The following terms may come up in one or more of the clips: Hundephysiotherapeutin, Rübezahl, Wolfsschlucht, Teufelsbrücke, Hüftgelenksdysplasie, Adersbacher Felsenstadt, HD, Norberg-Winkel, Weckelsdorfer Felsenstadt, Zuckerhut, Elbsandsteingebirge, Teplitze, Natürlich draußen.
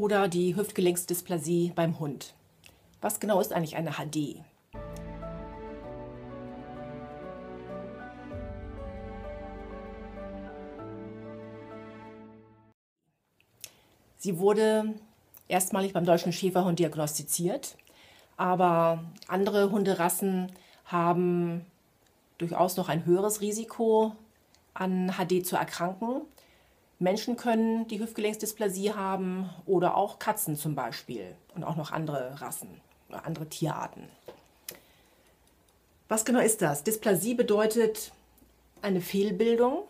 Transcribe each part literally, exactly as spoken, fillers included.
oder die Hüftgelenksdysplasie beim Hund. Was genau ist eigentlich eine H D? Sie wurde erstmalig beim deutschen Schäferhund diagnostiziert, aber andere Hunderassen haben durchaus noch ein höheres Risiko, an H D zu erkranken. Menschen können die Hüftgelenksdysplasie haben oder auch Katzen zum Beispiel und auch noch andere Rassen, andere Tierarten. Was genau ist das? Dysplasie bedeutet eine Fehlbildung,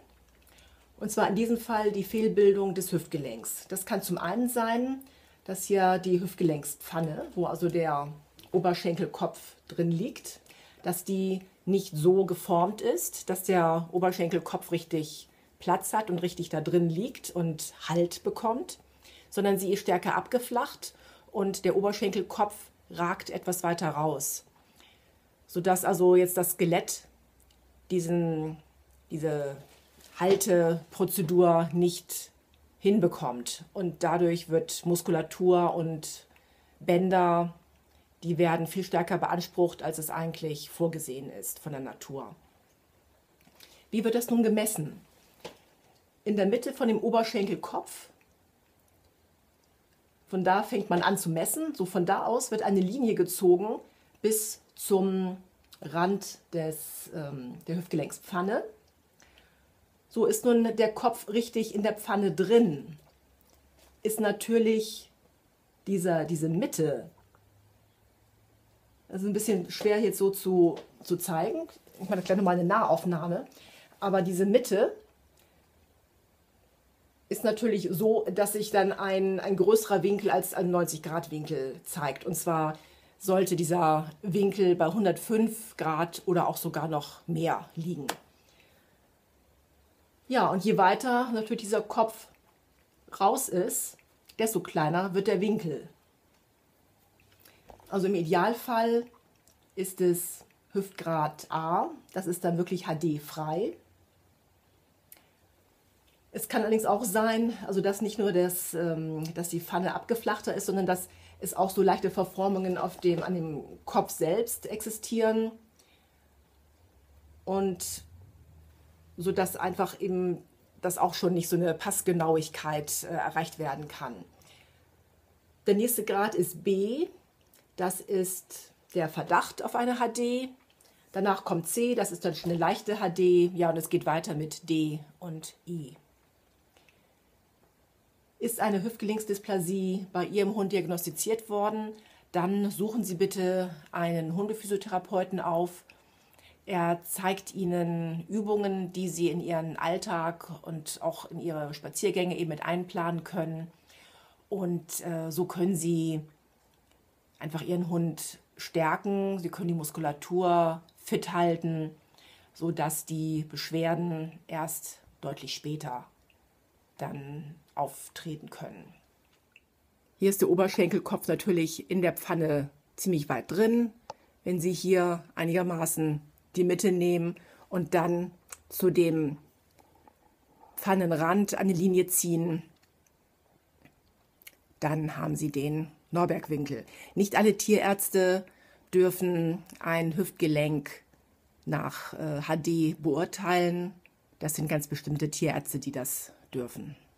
und zwar in diesem Fall die Fehlbildung des Hüftgelenks. Das kann zum einen sein, dass hier die Hüftgelenkspfanne, wo also der Oberschenkelkopf drin liegt, dass die nicht so geformt ist, dass der Oberschenkelkopf richtig Platz hat und richtig da drin liegt und Halt bekommt, sondern sie ist stärker abgeflacht und der Oberschenkelkopf ragt etwas weiter raus, sodass also jetzt das Skelett diesen, diese Halteprozedur nicht hinbekommt. Und dadurch wird Muskulatur und Bänder, die werden viel stärker beansprucht, als es eigentlich vorgesehen ist von der Natur. Wie wird das nun gemessen? In der Mitte von dem Oberschenkelkopf, von da fängt man an zu messen, so von da aus wird eine Linie gezogen bis zum Rand des, ähm, der Hüftgelenkspfanne. So ist nun der Kopf richtig in der Pfanne drin, ist natürlich dieser, diese Mitte, das ist ein bisschen schwer jetzt so zu, zu zeigen, ich mache gleich nochmal eine Nahaufnahme, aber diese Mitte ist natürlich so, dass sich dann ein, ein größerer Winkel als ein neunzig Grad Winkel zeigt. Und zwar sollte dieser Winkel bei hundertfünf Grad oder auch sogar noch mehr liegen. Ja, und je weiter natürlich dieser Kopf raus ist, desto kleiner wird der Winkel. Also im Idealfall ist es Hüftgrad A, das ist dann wirklich H D-frei. Es kann allerdings auch sein, also dass nicht nur das, dass die Pfanne abgeflachter ist, sondern dass es auch so leichte Verformungen auf dem, an dem Kopf selbst existieren, und so dass einfach eben das auch schon nicht so eine Passgenauigkeit äh, erreicht werden kann. Der nächste Grad ist B, das ist der Verdacht auf eine H D. Danach kommt C, das ist dann schon eine leichte H D. Ja, und es geht weiter mit D und I. Ist eine Hüftgelenksdysplasie bei Ihrem Hund diagnostiziert worden, dann suchen Sie bitte einen Hundephysiotherapeuten auf. Er zeigt Ihnen Übungen, die Sie in Ihren Alltag und auch in Ihre Spaziergänge eben mit einplanen können. Und äh, so können Sie einfach Ihren Hund stärken. Sie können die Muskulatur fit halten, sodass die Beschwerden erst deutlich später dann auftreten können. Hier ist der Oberschenkelkopf natürlich in der Pfanne ziemlich weit drin. Wenn Sie hier einigermaßen die Mitte nehmen und dann zu dem Pfannenrand eine Linie ziehen, dann haben Sie den Norberg-Winkel. Nicht alle Tierärzte dürfen ein Hüftgelenk nach H D beurteilen. Das sind ganz bestimmte Tierärzte, die das dürfen.